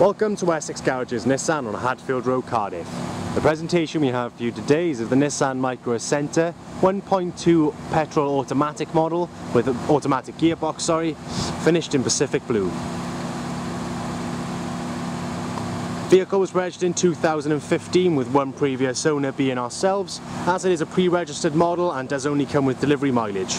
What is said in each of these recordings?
Welcome to Wessex Garages Nissan on Hadfield Road, Cardiff. The presentation we have for you today is of the Nissan Micra Acenta 1.2 petrol automatic model with an automatic gearbox, finished in Pacific Blue. The vehicle was registered in 2015 with one previous owner being ourselves, as it is a pre-registered model and does only come with delivery mileage.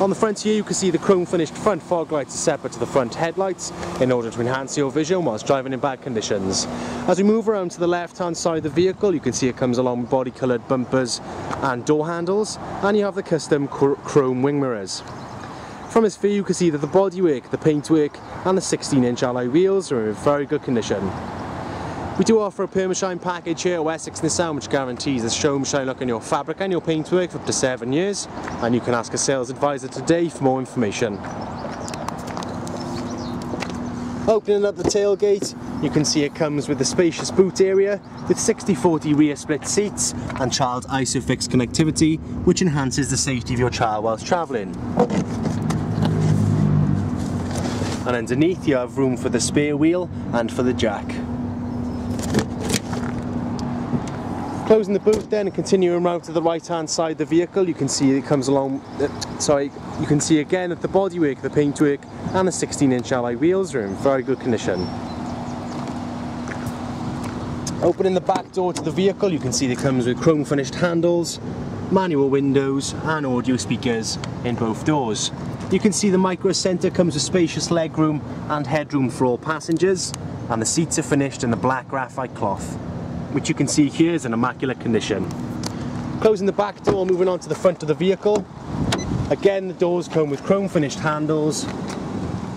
On the front here you can see the chrome finished front fog lights are separate to the front headlights in order to enhance your vision whilst driving in bad conditions. As we move around to the left hand side of the vehicle you can see it comes along with body coloured bumpers and door handles, and you have the custom chrome wing mirrors. From this view you can see that the bodywork, the paintwork and the 16-inch alloy wheels are in very good condition. We do offer a Permashine package here at Wessex Nissan, which guarantees the show and shine look on your fabric and your paintwork for up to 7 years, and you can ask a sales advisor today for more information. Opening up the tailgate, you can see it comes with a spacious boot area with 60/40 rear split seats and child isofix connectivity, which enhances the safety of your child whilst travelling. And underneath you have room for the spare wheel and for the jack. Closing the boot then and continuing round to the right hand side of the vehicle, you can see it comes along, you can see again that the bodywork, the paintwork and the 16-inch alloy wheels are in very good condition. Opening the back door to the vehicle, you can see it comes with chrome finished handles, manual windows and audio speakers in both doors. You can see the Micra Acenta comes with spacious legroom and headroom for all passengers, and the seats are finished in the black graphite cloth, which you can see here is in immaculate condition. Closing the back door, moving on to the front of the vehicle. Again, the doors come with chrome finished handles,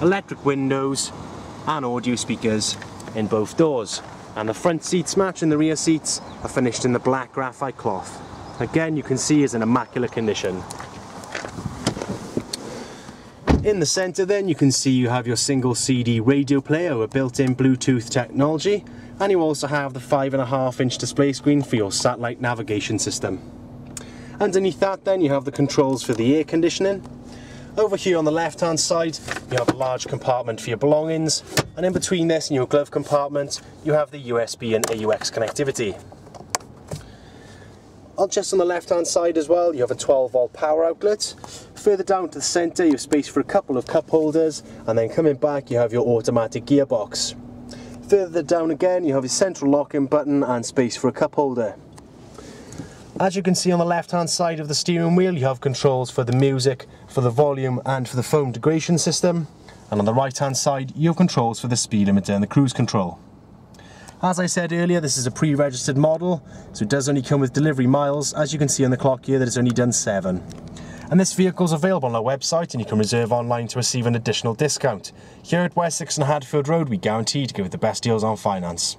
electric windows and audio speakers in both doors. And the front seats matching the rear seats are finished in the black graphite cloth. Again, you can see is in immaculate condition. In the centre then, you can see you have your single CD radio player with built-in Bluetooth technology, and you also have the 5.5-inch display screen for your satellite navigation system. Underneath that then, you have the controls for the air conditioning. Over here on the left-hand side, you have a large compartment for your belongings, and in between this and your glove compartment, you have the USB and AUX connectivity. Just on the left-hand side as well, you have a 12-volt power outlet. Further down to the centre, you have space for a couple of cup holders, and then coming back, you have your automatic gearbox. Further down again, you have your central locking button and space for a cup holder. As you can see on the left-hand side of the steering wheel, you have controls for the music, for the volume, and for the phone degradation system. And on the right-hand side, you have controls for the speed limiter and the cruise control. As I said earlier, this is a pre-registered model, so it does only come with delivery miles. As you can see on the clock here that it's only done 7. And this vehicle is available on our website and you can reserve online to receive an additional discount. Here at Wessex and Hadfield Road, we guarantee to give the best deals on finance.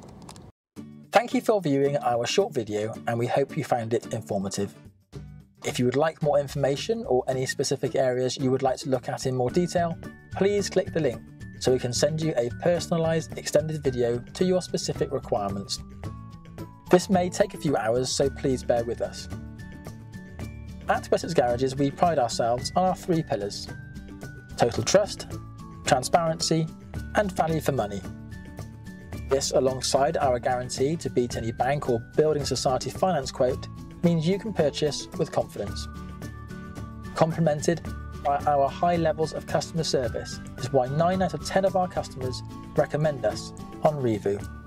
Thank you for viewing our short video and we hope you found it informative. If you would like more information or any specific areas you would like to look at in more detail, please click the link, so we can send you a personalised extended video to your specific requirements. This may take a few hours, so please bear with us. At Wessex Garages, we pride ourselves on our 3 pillars: total trust, transparency, and value for money. This, alongside our guarantee to beat any bank or building society finance quote, means you can purchase with confidence. Complemented by our high levels of customer service is why 9 out of 10 of our customers recommend us on Revoo.